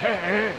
Hey, hey.